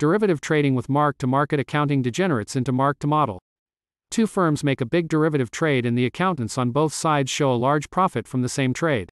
Derivative trading with mark-to-market accounting degenerates into mark-to-model. Two firms make a big derivative trade and the accountants on both sides show a large profit from the same trade.